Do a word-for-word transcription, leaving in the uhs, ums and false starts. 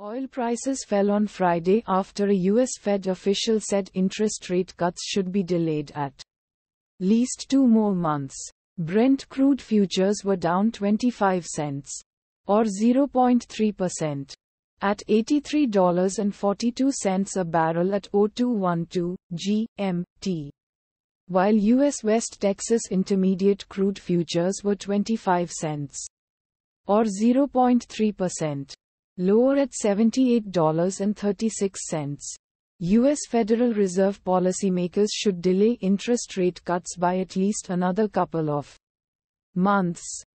Oil prices fell on Friday after a U S Fed official said interest rate cuts should be delayed at least two more months. Brent crude futures were down twenty-five cents, or zero point three percent, at eighty-three dollars and forty-two cents a barrel at oh two twelve G M T, while U S West Texas Intermediate crude futures were twenty-five cents, or zero point three percent. lower at seventy-eight dollars and thirty-six cents. U S Federal Reserve policymakers should delay interest rate cuts by at least another couple of months.